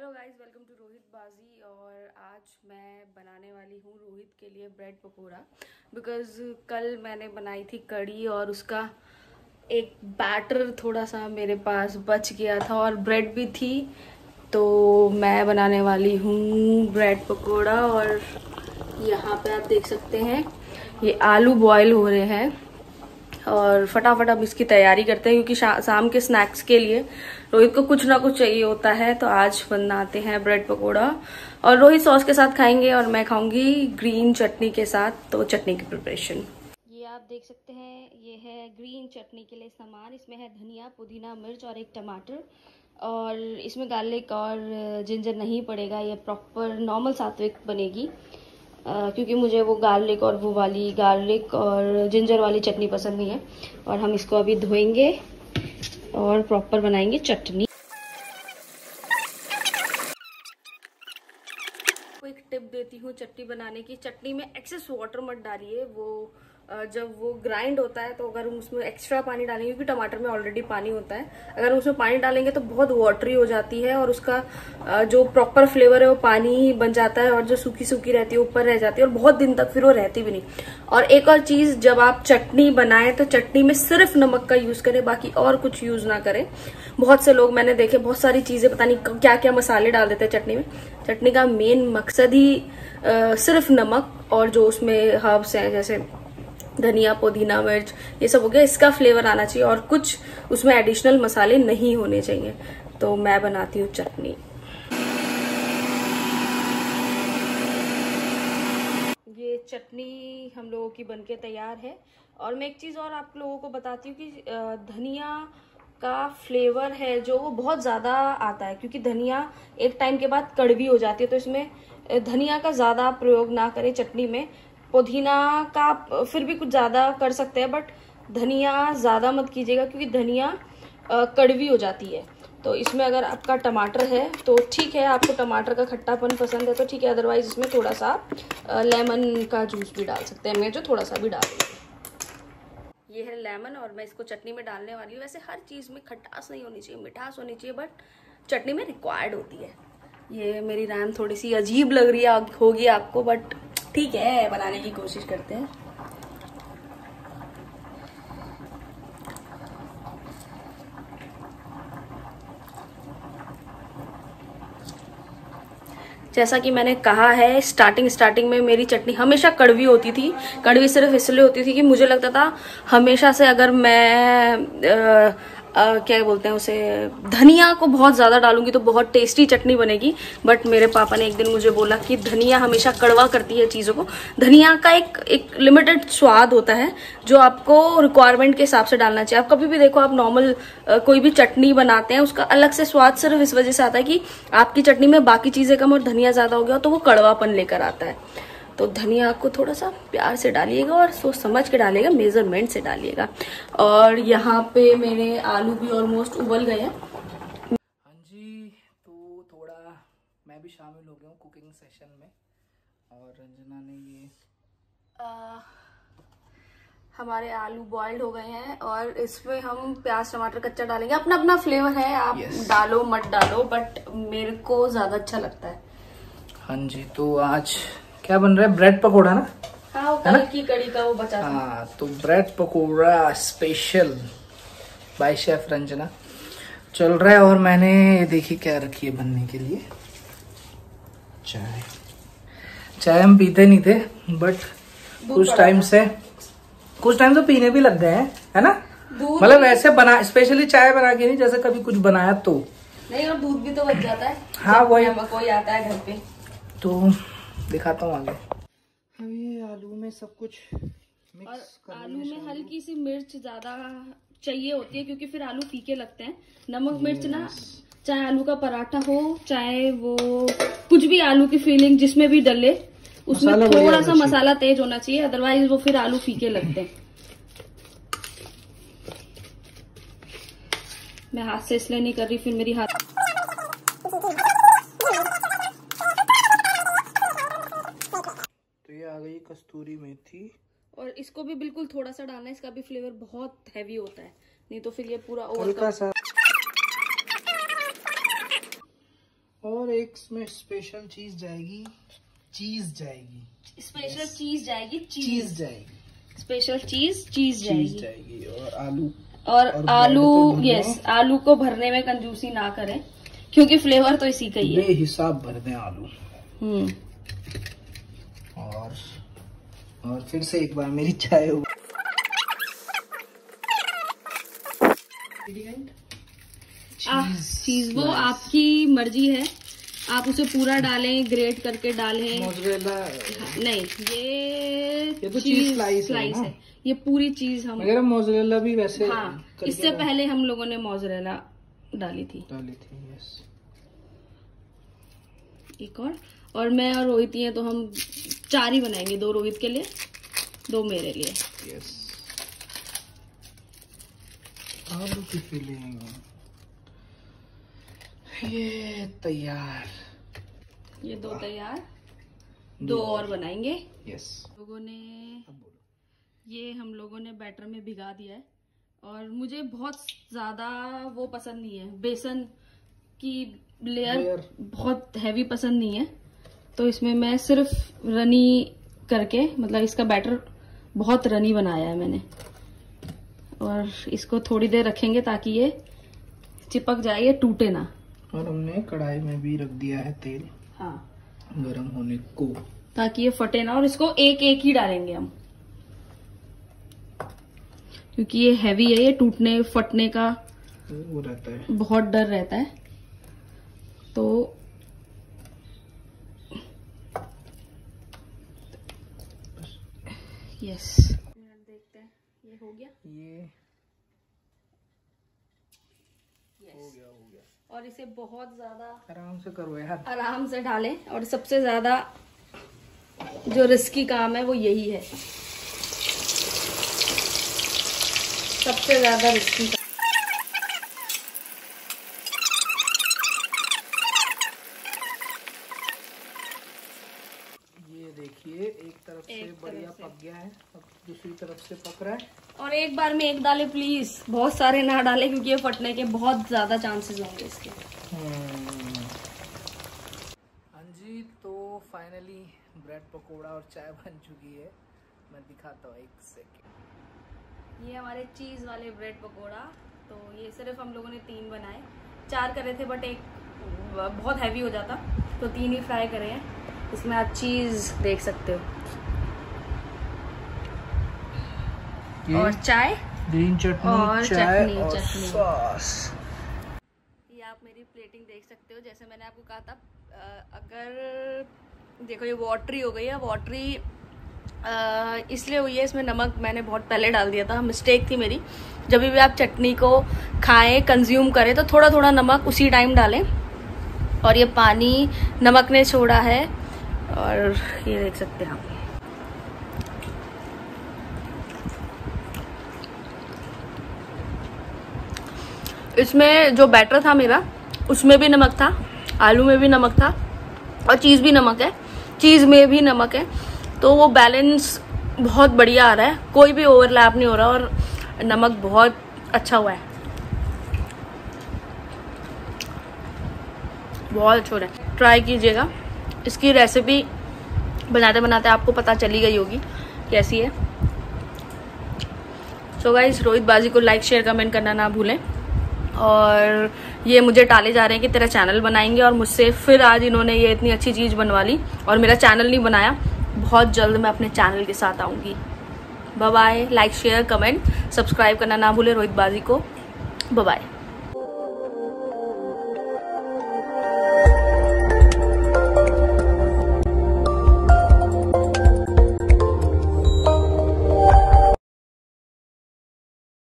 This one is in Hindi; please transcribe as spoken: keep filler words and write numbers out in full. Hello guys, welcome to Rohit Baji. और आज मैं बनाने वाली हूँ रोहित के लिए ब्रेड पकोड़ा, बिकॉज़ कल मैंने बनाई थी कड़ी और उसका एक बैटर थोड़ा सा मेरे पास बच गया था और ब्रेड भी थी, तो मैं बनाने वाली हूँ ब्रेड पकोड़ा। और यहाँ पे आप देख सकते हैं ये आलू बॉयल हो रहे हैं और फटाफट अब इसकी तैयारी करते हैं, क्योंकि शा, शाम के स्नैक्स के लिए रोहित को कुछ ना कुछ चाहिए होता है। तो आज बनाते हैं ब्रेड पकोड़ा और रोहित सॉस के साथ खाएंगे और मैं खाऊंगी ग्रीन चटनी के साथ। तो चटनी की प्रिपरेशन ये आप देख सकते हैं, ये है ग्रीन चटनी के लिए सामान। इसमें है धनिया, पुदीना, मिर्च और एक टमाटर, और इसमें गार्लिक और जिंजर नहीं पड़ेगा। ये प्रॉपर नॉर्मल सात्विक बनेगी, Uh, क्योंकि मुझे वो गार्लिक और वो वाली गार्लिक और जिंजर वाली चटनी पसंद नहीं है। और हम इसको अभी धोएंगे और प्रॉपर बनाएंगे चटनी। एक टिप देती हूँ चटनी बनाने की, चटनी में एक्सेस वाटर मत डालिए। वो जब वो ग्राइंड होता है तो अगर हम उसमें एक्स्ट्रा पानी डालेंगे, क्योंकि टमाटर में ऑलरेडी पानी होता है, अगर उसमें पानी डालेंगे तो बहुत वाटरी हो जाती है और उसका जो प्रॉपर फ्लेवर है वो पानी ही बन जाता है और जो सूखी सूखी रहती है ऊपर रह जाती है और बहुत दिन तक फिर वो रहती भी नहीं। और एक और चीज़, जब आप चटनी बनाएं तो चटनी में सिर्फ नमक का यूज़ करें, बाकी और कुछ यूज़ ना करें। बहुत से लोग मैंने देखे बहुत सारी चीज़ें, पता नहीं क्या क्या मसाले डाल देते हैं चटनी में। चटनी का मेन मकसद ही सिर्फ नमक और जो उसमें हर्ब्स हैं जैसे धनिया, पुदीना, मिर्च, ये सब हो गया, इसका फ्लेवर आना चाहिए और कुछ उसमें एडिशनल मसाले नहीं होने चाहिए। तो मैं बनाती हूँ चटनी। ये चटनी हम लोगों की बनके तैयार है। और मैं एक चीज़ और आप लोगों को बताती हूँ कि धनिया का फ्लेवर है जो वो बहुत ज़्यादा आता है, क्योंकि धनिया एक टाइम के बाद कड़वी हो जाती है। तो इसमें धनिया का ज़्यादा प्रयोग ना करें चटनी में। पुदीना का फिर भी कुछ ज़्यादा कर सकते हैं, बट धनिया ज़्यादा मत कीजिएगा क्योंकि धनिया कड़वी हो जाती है। तो इसमें अगर आपका टमाटर है तो ठीक है, आपको टमाटर का खट्टापन पसंद है तो ठीक है, अदरवाइज इसमें थोड़ा सा लेमन का जूस भी डाल सकते हैं, मैं जो थोड़ा सा भी डाल दूँगी। ये है लेमन और मैं इसको चटनी में डालने वाली हूँ। वैसे हर चीज़ में खट्टास नहीं होनी चाहिए, मिठास होनी चाहिए, बट चटनी में रिक्वायर्ड होती है। ये मेरी रैम थोड़ी सी अजीब लग रही होगी आपको, बट ठीक है, बनाने की कोशिश करते हैं। जैसा कि मैंने कहा है, स्टार्टिंग स्टार्टिंग में मेरी चटनी हमेशा कड़वी होती थी। कड़वी सिर्फ इसलिए होती थी कि मुझे लगता था हमेशा से अगर मैं आ, Uh, क्या बोलते हैं उसे, धनिया को बहुत ज़्यादा डालूंगी तो बहुत टेस्टी चटनी बनेगी। बट मेरे पापा ने एक दिन मुझे बोला कि धनिया हमेशा कड़वा करती है चीज़ों को। धनिया का एक एक लिमिटेड स्वाद होता है जो आपको रिक्वायरमेंट के हिसाब से डालना चाहिए। आप कभी भी देखो, आप नॉर्मल कोई भी चटनी बनाते हैं उसका अलग से स्वाद सिर्फ इस वजह से आता है कि आपकी चटनी में बाकी चीज़ें कम और धनिया ज़्यादा हो गया तो वो कड़वापन लेकर आता है। तो धनिया को थोड़ा सा प्यार से डालिएगा और सोच समझ के डालिएगा, मेजरमेंट से डालिएगा। और यहाँ पे मेरे आलू भी ऑलमोस्ट उबल गए हैं। हाँ जी, तो थोड़ा मैं भी शामिल हो गया हूँ कुकिंग सेशन में। और रंजना ने ये आ, हमारे आलू बॉइल्ड हो गए हैं और इसमें हम प्याज टमाटर कच्चा डालेंगे। अपना अपना फ्लेवर है, आप yes. डालो मत डालो, बट मेरे को ज़्यादा अच्छा लगता है। हाँ जी, तो आज क्या बन रहा है? ब्रेड पकोड़ा ना, हाँ, कल की कड़ी का वो बचा था। हाँ, तो bread pakora special by chef Ranjana चल रहा है। और मैंने ये देखिए क्या रखी है बनने के लिए, चाय। चाय हम पीते नहीं थे, बट कुछ टाइम से कुछ टाइम से पीने भी लग गए हैं, है ना। मतलब ऐसे बना, स्पेशली चाय बना के नहीं, जैसे कभी कुछ बनाया तो नहीं। और दूध भी तो बच जाता है, हाँ वही, कोई आता है घर पे तो दिखाता हूँ आगे। हम ये आलू में सब कुछ मिक्स कर, आलू में हल्की सी मिर्च ज्यादा चाहिए होती है क्योंकि फिर आलू फीके लगते हैं। नमक मिर्च ना, चाहे आलू का पराठा हो, चाहे वो कुछ भी आलू की फीलिंग जिसमें भी डले उसमें थोड़ा सा मसाला तेज होना चाहिए, अदरवाइज वो फिर आलू फीके लगते हैं। मैं हाथ से इसलिए नहीं कर रही, फिर मेरी हाथ कस्तूरी मेथी, और इसको भी बिल्कुल थोड़ा सा डालना है, इसका भी फ्लेवर बहुत हैवी होता है, नहीं तो फिर ये पूरा ओवरकम। और एक इसमें स्पेशल चीज जाएगी चीज जाएगी स्पेशल yes. चीज जाएगी चीज जाएगी स्पेशल चीज चीज जाएगी, जाएगी। और आलू और, और आलू यस आलू को भरने में कंजूसी ना करें क्योंकि फ्लेवर तो इसी का ही है। बेहिसाब भर दें आलू। हम्म और और फिर से एक बार मेरी चाय हो चीज वो आपकी मर्जी है, आप उसे पूरा डालें, ग्रेट करके डालें। मोज़रेला नहीं, ये ये तो चीज स्लाइस स्लाइस है, है ये पूरी चीज हम अगर मोज़रेला भी वैसे हाँ, इससे पहले हम लोगों ने मोज़रेला डाली थी डाली थी यस। एक और और मैं और रोहित ही है तो हम चार ही बनाएंगे, दो रोहित के लिए दो मेरे लिए यस। आलू की फिलिंग ये तैयार, ये दो तैयार, दो और बनाएंगे यस। लोगों ने ये हम लोगों ने बैटर में भिगा दिया है और मुझे बहुत ज्यादा वो पसंद नहीं है, बेसन की लेयर बहुत हैवी पसंद नहीं है, तो इसमें मैं सिर्फ रनी करके मतलब इसका बैटर बहुत रनी बनाया है मैंने और इसको थोड़ी देर रखेंगे ताकि ये चिपक जाए, ये टूटे ना। और हमने कढ़ाई में भी रख दिया है तेल हाँ गरम होने को ताकि ये फटे ना, और इसको एक एक ही डालेंगे हम क्योंकि ये हैवी है, ये टूटने फटने का वो रहता है, बहुत डर रहता है। तो यस मिनट देखते हैं ये हो गया ये हो गया हो गया और इसे बहुत ज्यादा आराम से करो यार, आराम से डालें। और सबसे ज्यादा जो रिस्की काम है वो यही है, सबसे ज्यादा रिस्की काम। ये देखिए एक तरफ से एक बढ़िया तरफ से। पक गया है, अब दूसरी तरफ से पक रहा है। और एक बार में एक डाले प्लीज, बहुत सारे ना डाले क्योंकि ये फटने के बहुत ज्यादा चांसेस होंगे इसके। हाँ जी तो फाइनली ब्रेड पकोड़ा और चाय बन चुकी है, मैं दिखाता हूँ एक सेकेंड। ये हमारे चीज वाले ब्रेड पकोड़ा, तो ये सिर्फ हम लोगों ने तीन बनाए, चार करे थे बट एक बहुत हैवी हो जाता तो तीन ही फ्राई करे हैं। इसमें आप चीज देख सकते हो और चाय, ग्रीन चटनी और चाय चटनी, और चटनी। सॉस। ये आप मेरी प्लेटिंग देख सकते हो, जैसे मैंने आपको कहा था अगर देखो ये वाटरी हो गई है, वाटरी इसलिए हुई है इसमें नमक मैंने बहुत पहले डाल दिया था, मिस्टेक थी मेरी। जब भी आप चटनी को खाएं कंज्यूम करें तो थोड़ा थोड़ा नमक उसी टाइम डालें। और ये पानी नमक ने छोड़ा है और ये देख सकते हैं आप। इसमें जो बैटर था मेरा उसमें भी नमक था, आलू में भी नमक था और चीज़ भी नमक है, चीज़ में भी नमक है, तो वो बैलेंस बहुत बढ़िया आ रहा है, कोई भी ओवरलैप नहीं हो रहा और नमक बहुत अच्छा हुआ है, बहुत अच्छा हो रहा है। ट्राई कीजिएगा, इसकी रेसिपी बनाते बनाते आपको पता चली गई होगी कैसी है। सो गाइस रोहित बाजी को लाइक शेयर कमेंट करना ना भूलें। और ये मुझे टाले जा रहे हैं कि तेरा चैनल बनाएंगे और मुझसे फिर आज इन्होंने ये इतनी अच्छी चीज़ बनवा ली और मेरा चैनल नहीं बनाया। बहुत जल्द मैं अपने चैनल के साथ आऊँगी। Bye bye. Like share comment subscribe करना ना भूले रोहित बाजी को। Bye bye.